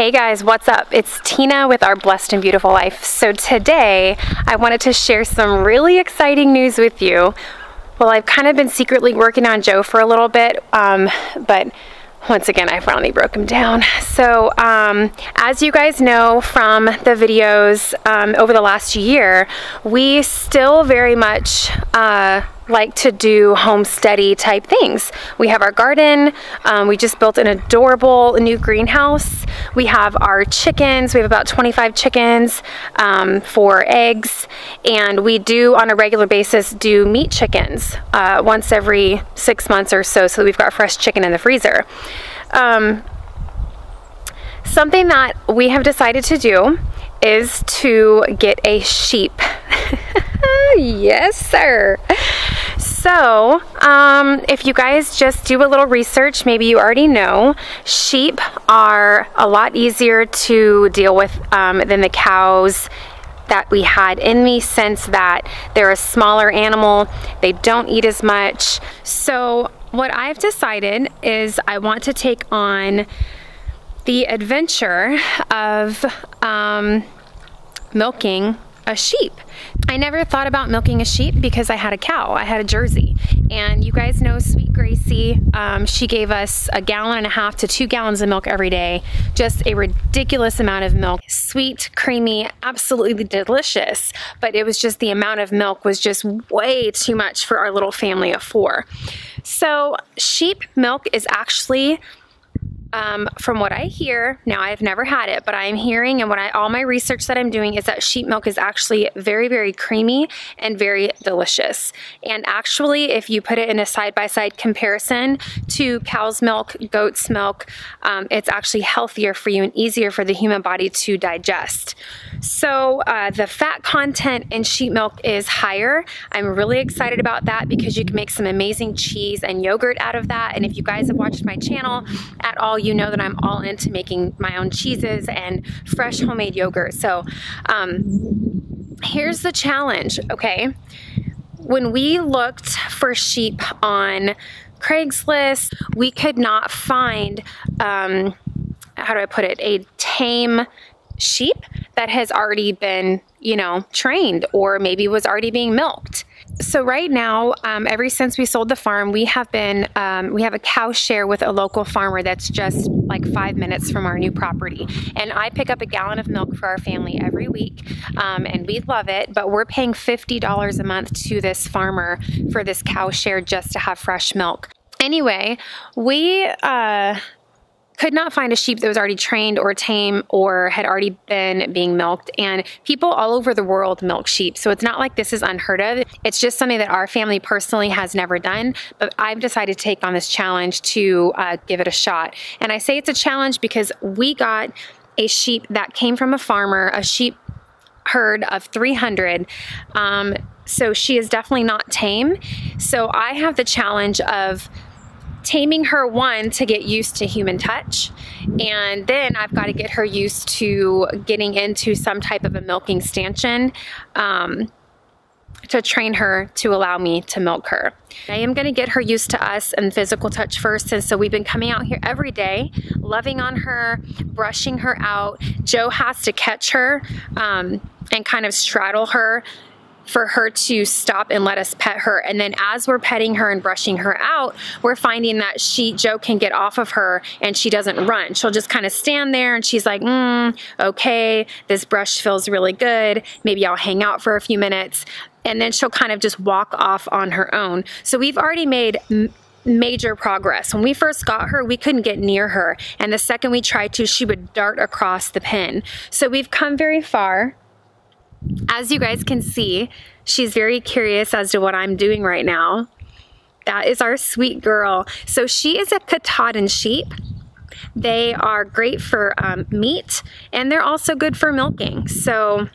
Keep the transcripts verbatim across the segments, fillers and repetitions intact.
Hey guys, what's up? It's Tina with Our Blessed and Beautiful Life. So today I wanted to share some really exciting news with you. Well, I've kind of been secretly working on Joe for a little bit, um, but once again, I finally broke him down. So um, as you guys know from the videos um, over the last year, we still very much uh, like to do homesteady type things. We have our garden. Um, we just built an adorable new greenhouse. We have our chickens. We have about twenty-five chickens um, for eggs, and we do on a regular basis do meat chickens uh, once every six months or so, so that we've got fresh chicken in the freezer. Um, something that we have decided to do is to get a sheep. Yes, sir. So, um, if you guys just do a little research, maybe you already know, sheep are a lot easier to deal with um, than the cows that we had, in the sense that they're a smaller animal, they don't eat as much. So what I've decided is I want to take on the adventure of um, milking a sheep. I never thought about milking a sheep because I had a cow. I had a Jersey. And you guys know Sweet Gracie, um, she gave us a gallon and a half to two gallons of milk every day. Just a ridiculous amount of milk. Sweet, creamy, absolutely delicious. But it was just the amount of milk was just way too much for our little family of four. So sheep milk is actually, Um, from what I hear, now I've never had it, but I'm hearing, and what I, all my research that I'm doing is that sheep milk is actually very, very creamy and very delicious. And actually, if you put it in a side-by-side comparison to cow's milk, goat's milk, um, it's actually healthier for you and easier for the human body to digest. So uh, the fat content in sheep milk is higher. I'm really excited about that because you can make some amazing cheese and yogurt out of that. And if you guys have watched my channel at all, you know that I'm all into making my own cheeses and fresh homemade yogurt. So um, here's the challenge, okay? When we looked for sheep on Craigslist, we could not find, um, how do I put it, a tame sheep that has already been, you know, trained or maybe was already being milked. So right now, um, ever since we sold the farm, we have been, um, we have a cow share with a local farmer that's just like five minutes from our new property. And I pick up a gallon of milk for our family every week, um, and we love it, but we're paying fifty dollars a month to this farmer for this cow share just to have fresh milk. Anyway, we, uh, could not find a sheep that was already trained or tame or had already been being milked. And people all over the world milk sheep. So it's not like this is unheard of. It's just something that our family personally has never done. But I've decided to take on this challenge to uh, give it a shot. And I say it's a challenge because we got a sheep that came from a farmer, a sheep herd of three hundred. Um, so she is definitely not tame. So I have the challenge of taming her, one, to get used to human touch, and then I've got to get her used to getting into some type of a milking stanchion um, to train her to allow me to milk her. I am going to get her used to us and physical touch first, and so we've been coming out here every day, loving on her, brushing her out. Joe has to catch her um, and kind of straddle her for her to stop and let us pet her. And then as we're petting her and brushing her out, we're finding that she, Joe can get off of her and she doesn't run. She'll just kind of stand there and she's like, mm, okay, this brush feels really good. Maybe I'll hang out for a few minutes. And then she'll kind of just walk off on her own. So we've already made major progress. When we first got her, we couldn't get near her. And the second we tried to, she would dart across the pen. So we've come very far. As you guys can see, she's very curious as to what I'm doing right now. That is our sweet girl. So she is a Katahdin sheep. They are great for um, meat, and they're also good for milking. So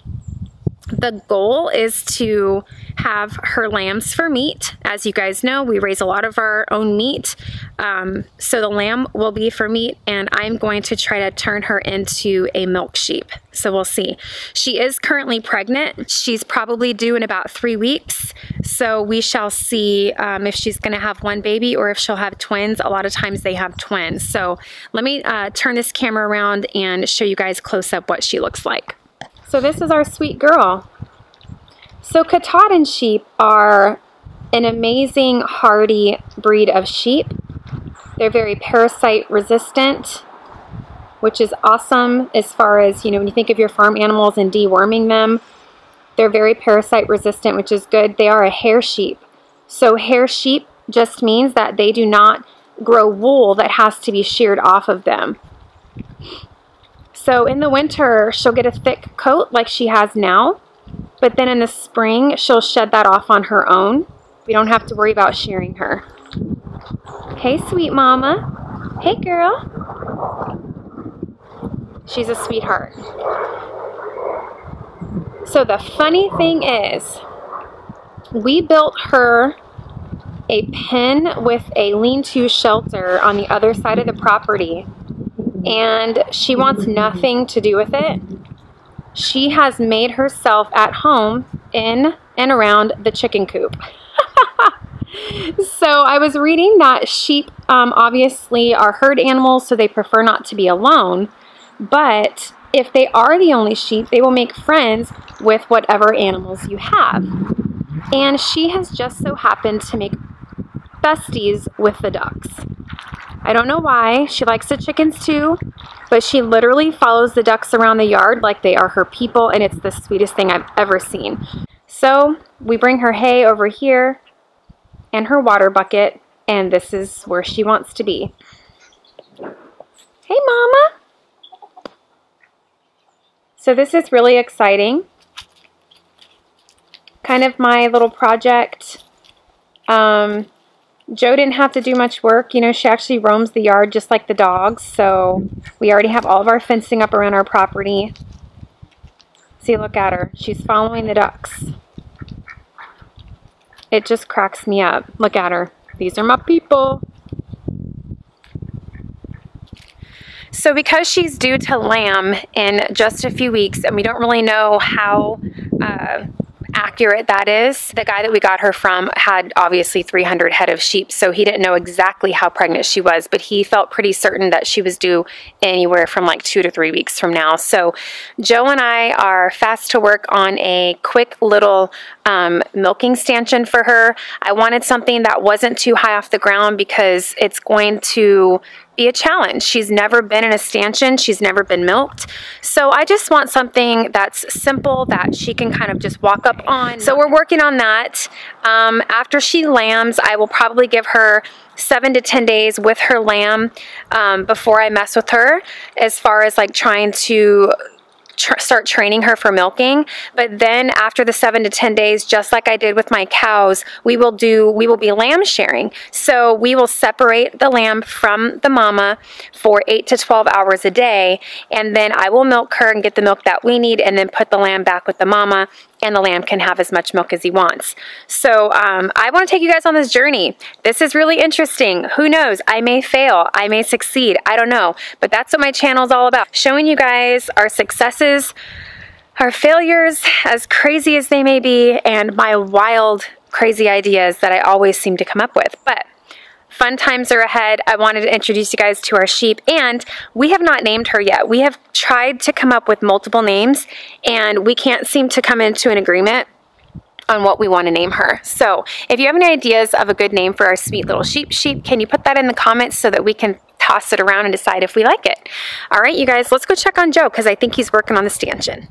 The goal is to have her lambs for meat. As you guys know, we raise a lot of our own meat. Um, so the lamb will be for meat, and I'm going to try to turn her into a milk sheep. So we'll see. She is currently pregnant. She's probably due in about three weeks. So we shall see um, if she's going to have one baby or if she'll have twins. A lot of times they have twins. So let me uh, turn this camera around and show you guys close up what she looks like. So this is our sweet girl. So Katahdin sheep are an amazing hardy breed of sheep. They're very parasite resistant, which is awesome as far as, you know, when you think of your farm animals and deworming them, they're very parasite resistant, which is good. They are a hair sheep. So hair sheep just means that they do not grow wool that has to be sheared off of them. So in the winter, she'll get a thick coat like she has now, but then in the spring, she'll shed that off on her own. We don't have to worry about shearing her. Hey, sweet mama. Hey, girl. She's a sweetheart. So the funny thing is, we built her a pen with a lean-to shelter on the other side of the property, and she wants nothing to do with it. She has made herself at home in and around the chicken coop. So I was reading that sheep um, obviously are herd animals, so they prefer not to be alone. But if they are the only sheep, they will make friends with whatever animals you have. And she has just so happened to make besties with the ducks. I don't know why. She likes the chickens too, but she literally follows the ducks around the yard like they are her people, and it's the sweetest thing I've ever seen. So we bring her hay over here and her water bucket, and this is where she wants to be. Hey, Mama. So this is really exciting. Kind of my little project. Um... Joe didn't have to do much work. You know, she actually roams the yard just like the dogs, so we already have all of our fencing up around our property. See, look at her. She's following the ducks. It just cracks me up. Look at her. These are my people. So because she's due to lamb in just a few weeks, and we don't really know how uh, accurate that is. The guy that we got her from had obviously three hundred head of sheep, so he didn't know exactly how pregnant she was, but he felt pretty certain that she was due anywhere from like two to three weeks from now. So Joe and I are fast to work on a quick little um, milking stanchion for her. I wanted something that wasn't too high off the ground because it's going to be a challenge. She's never been in a stanchion. She's never been milked. So I just want something that's simple that she can kind of just walk up on. So we're working on that. Um, after she lambs, I will probably give her seven to ten days with her lamb um, before I mess with her as far as like trying to Tr- start training her for milking. But then after the seven to ten days, just like I did with my cows, we will do, we will be lamb sharing. So we will separate the lamb from the mama for eight to twelve hours a day. And then I will milk her and get the milk that we need and then put the lamb back with the mama, and the lamb can have as much milk as he wants. So um, I want to take you guys on this journey. This is really interesting. Who knows? I may fail. I may succeed. I don't know. But that's what my channel is all about. Showing you guys our successes, our failures, as crazy as they may be, and my wild, crazy ideas that I always seem to come up with. But fun times are ahead. I wanted to introduce you guys to our sheep, and we have not named her yet. We have tried to come up with multiple names, and we can't seem to come into an agreement on what we want to name her. So if you have any ideas of a good name for our sweet little sheep, sheep, can you put that in the comments so that we can toss it around and decide if we like it? All right, you guys, let's go check on Joe because I think he's working on the stanchion.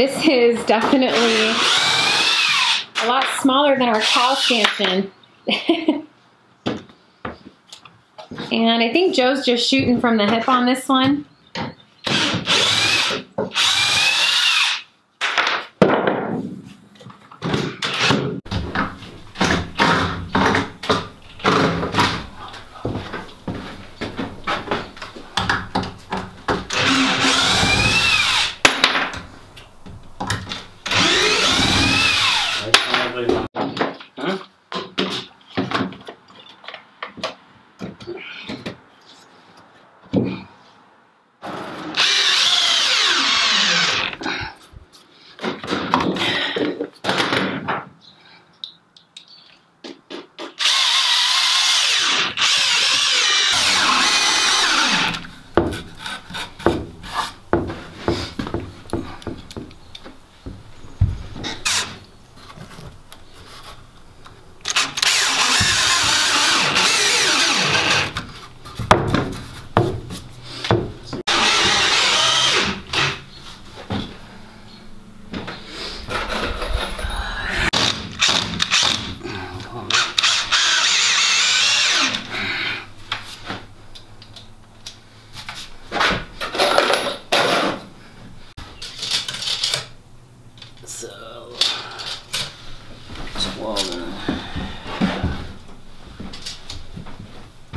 This is definitely a lot smaller than our cow stanchion. And I think Joe's just shooting from the hip on this one.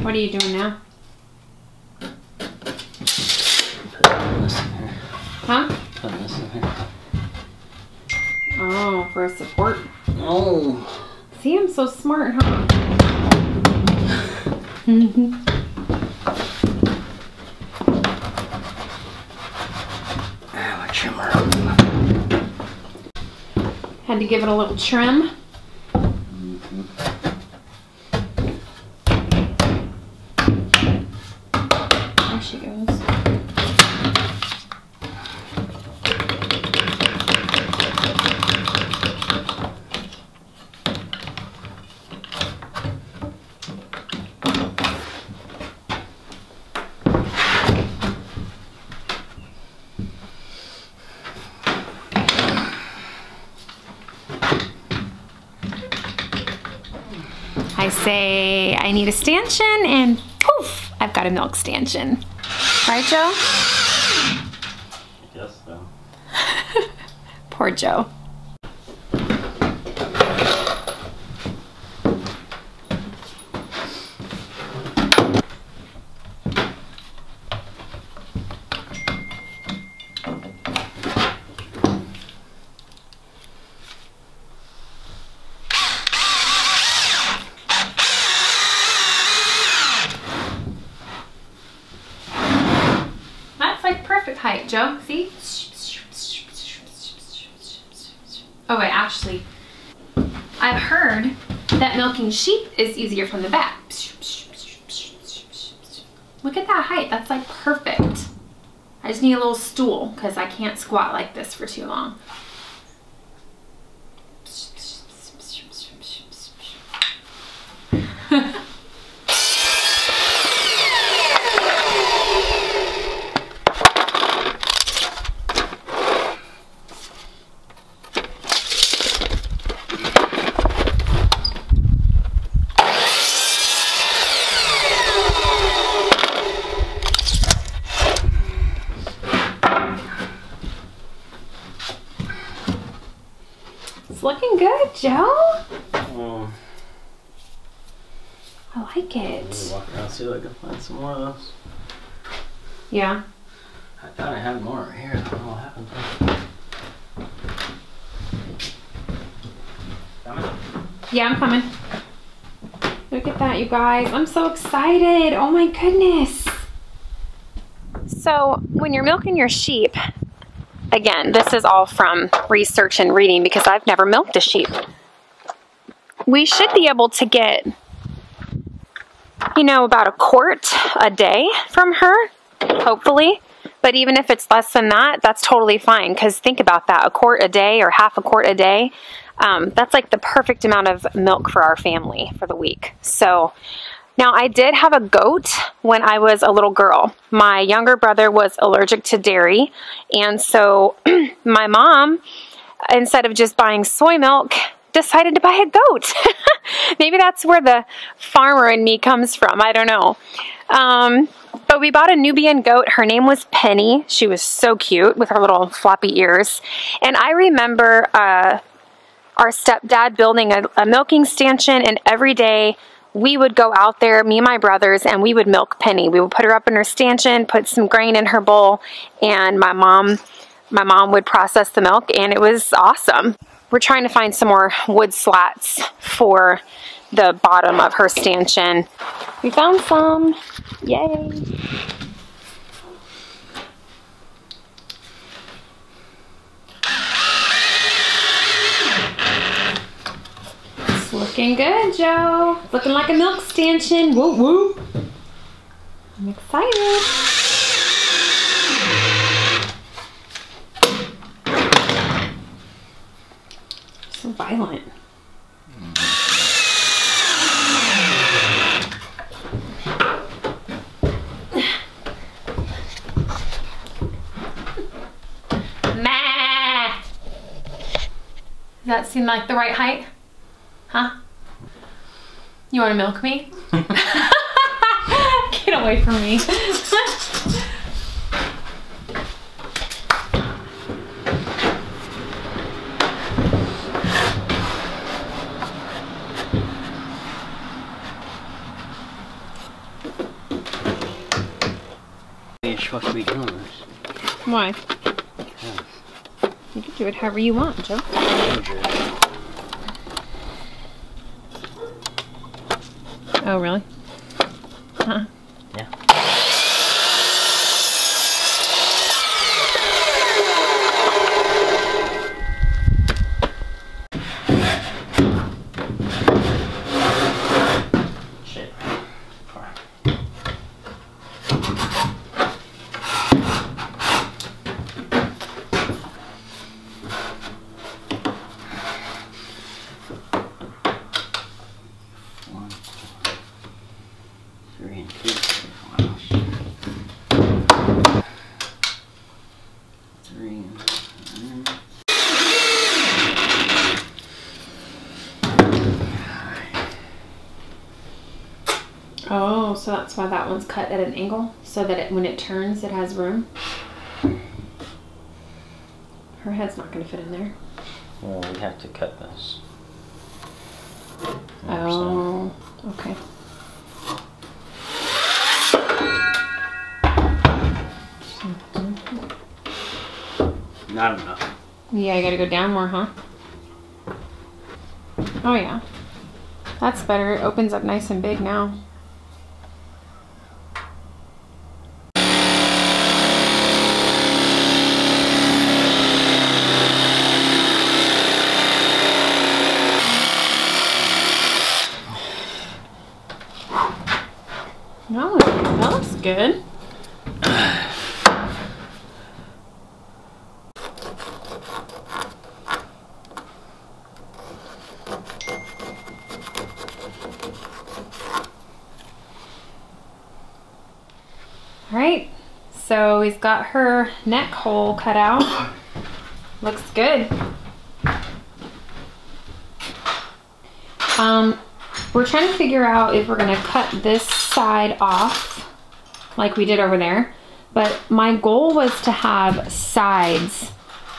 What are you doing now? Putting this in here. Huh? Putting this in here. Oh, for a support. Oh. See, I'm so smart, huh? Mm-hmm. Had to give it a little trim. There she goes. I say, I need a stanchion, and poof, I've got a milk stanchion. Right, Joe? I guess so. Poor Joe. Height, Joe. See? Oh, wait, actually, I've heard that milking sheep is easier from the back. Look at that height. That's like perfect. I just need a little stool because I can't squat like this for too long. Looking good, Joe. Oh. I like it. I'm gonna walk around, see if I can find some more of those. Yeah. I thought I had more right here. I don't know what happened. Coming? Yeah, I'm coming. Look at that, you guys. I'm so excited. Oh my goodness. So when you're milking your sheep, again, this is all from research and reading because I've never milked a sheep. We should be able to get, you know, about a quart a day from her, hopefully. But even if it's less than that, that's totally fine because think about that. A quart a day or half a quart a day, um, that's like the perfect amount of milk for our family for the week. So Now, I did have a goat when I was a little girl. My younger brother was allergic to dairy, and so my mom, instead of just buying soy milk, decided to buy a goat. Maybe that's where the farmer in me comes from. I don't know. Um, but we bought a Nubian goat. Her name was Penny. She was so cute with her little floppy ears. And I remember uh, our stepdad building a, a milking stanchion, and every day we would go out there, me and my brothers, and we would milk Penny. We would put her up in her stanchion, put some grain in her bowl, and my mom, my mom would process the milk, and it was awesome. We're trying to find some more wood slats for the bottom of her stanchion. We found some. Yay. It's looking good, Joe. Looking like a milk stanchion. Woo woo. I'm excited. So violent. Ma! Does that seem like the right height? Huh? You want to milk me? Get away from me. Supposed to be doing this. Why? Because. You can do it however you want, Joe. Oh, really? Uh-uh. Yeah. Oh, so that's why that one's cut at an angle, so that it, when it turns, it has room. Her head's not going to fit in there. Well, we have to cut this. Oh, okay. Not enough. Yeah, you gotta go down more, huh? Oh yeah. That's better. It opens up nice and big now. No, that looks good. Alright, so we've got her neck hole cut out. Looks good. Um, we're trying to figure out if we're going to cut this side off like we did over there, but my goal was to have sides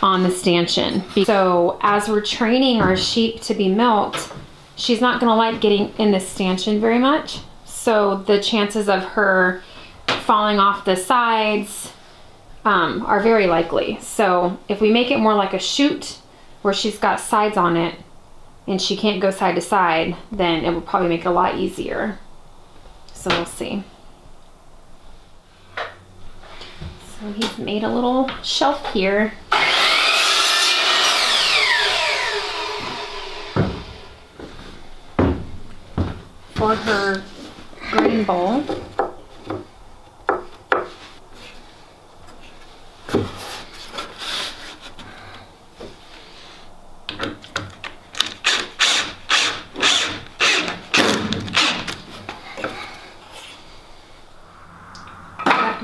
on the stanchion. So as we're training our sheep to be milked, she's not going to like getting in the stanchion very much, so the chances of her falling off the sides um, are very likely. So if we make it more like a chute where she's got sides on it and she can't go side to side, then it will probably make it a lot easier. So we'll see. So he's made a little shelf here. For her grain bowl.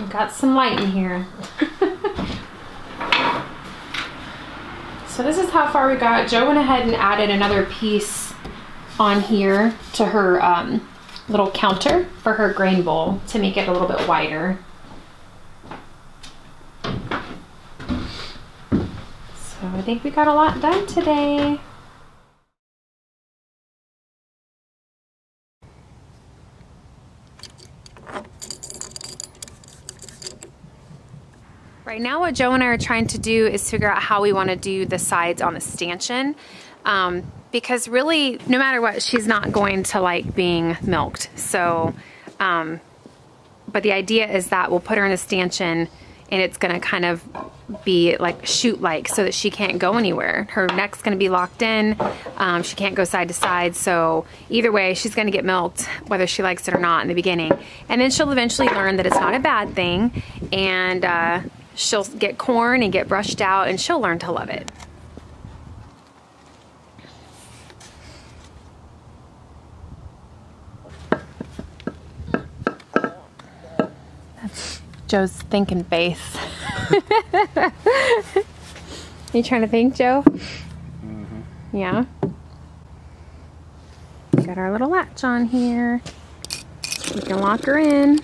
We've got some light in here. So this is how far we got. Jo went ahead and added another piece on here to her um, little counter for her grain bowl to make it a little bit wider. So I think we got a lot done today. Right now what Joe and I are trying to do is figure out how we want to do the sides on the stanchion, um, because really no matter what she's not going to like being milked. So um, but the idea is that we'll put her in a stanchion and it's going to kind of be like chute like so that she can't go anywhere. Her neck's going to be locked in, um, she can't go side to side, so either way she's going to get milked whether she likes it or not in the beginning, and then she'll eventually learn that it's not a bad thing, and uh, she'll get corn and get brushed out and she'll learn to love it. That's Joe's thinking face. You trying to think, Joe? Mm-hmm. Yeah. We got our little latch on here. We can lock her in.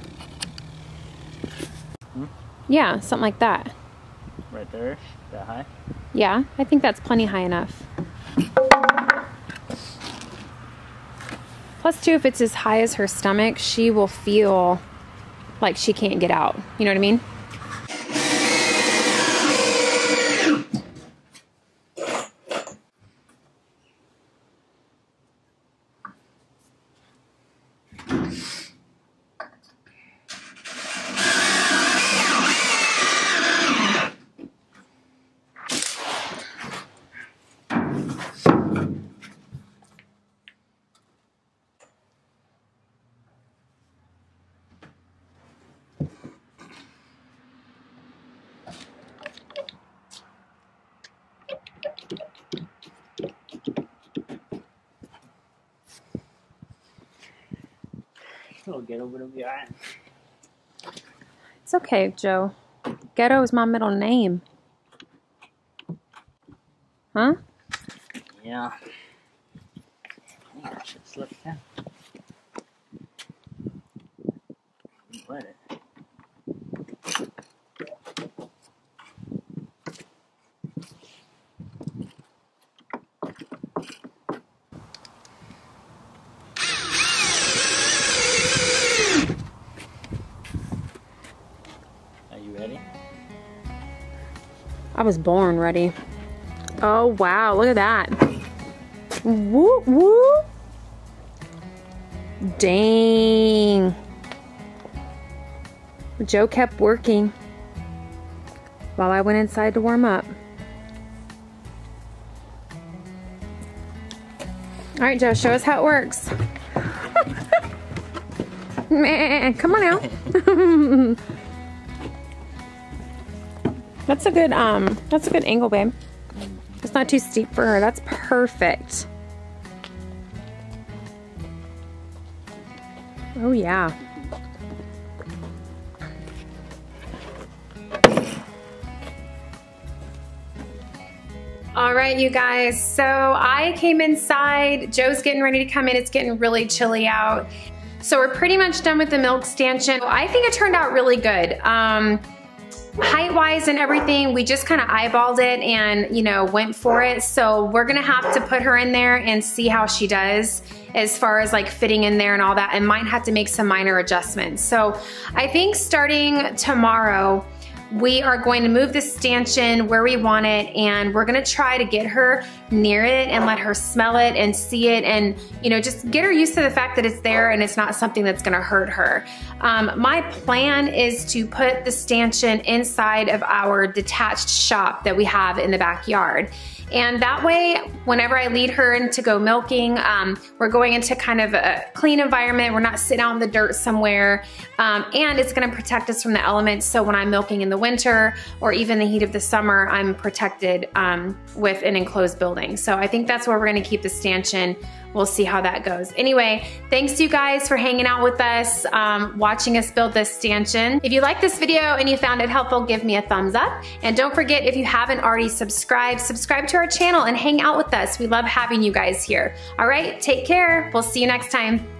Yeah, something like that. Right there? That high? Yeah, I think that's plenty high enough. Plus too, if it's as high as her stomach, she will feel like she can't get out. You know what I mean? Get over to be all right. It's okay, Joe. Ghetto is my middle name. Huh? Yeah. Oh, shit slipped down. Couldn't let it. I was born ready. Oh wow, look at that. Woo woo. Dang. Joe kept working while I went inside to warm up. All right, Joe, show us how it works. Man, come on out. That's a good, um, that's a good angle, babe. It's not too steep for her. That's perfect. Oh yeah. All right, you guys. So I came inside. Joe's getting ready to come in. It's getting really chilly out. So we're pretty much done with the milk stanchion. I think it turned out really good. Um, Height-wise and everything, we just kind of eyeballed it and, you know, went for it. So we're gonna have to put her in there and see how she does as far as like fitting in there and all that, and might have to make some minor adjustments. So I think starting tomorrow, we are going to move the stanchion where we want it, and we're gonna try to get her near it and let her smell it and see it, and you know, just get her used to the fact that it's there and it's not something that's gonna hurt her. Um, my plan is to put the stanchion inside of our detached shop that we have in the backyard. And that way, whenever I lead her into go milking, um, we're going into kind of a clean environment. We're not sitting out in the dirt somewhere. Um, and it's gonna protect us from the elements. So when I'm milking in the the winter or even the heat of the summer, I'm protected um, with an enclosed building. So I think that's where we're gonna keep the stanchion. We'll see how that goes. Anyway, thanks you guys for hanging out with us, um, watching us build this stanchion. If you like this video and you found it helpful, give me a thumbs up. And don't forget, if you haven't already subscribed, subscribe to our channel and hang out with us. We love having you guys here. All right, take care. We'll see you next time.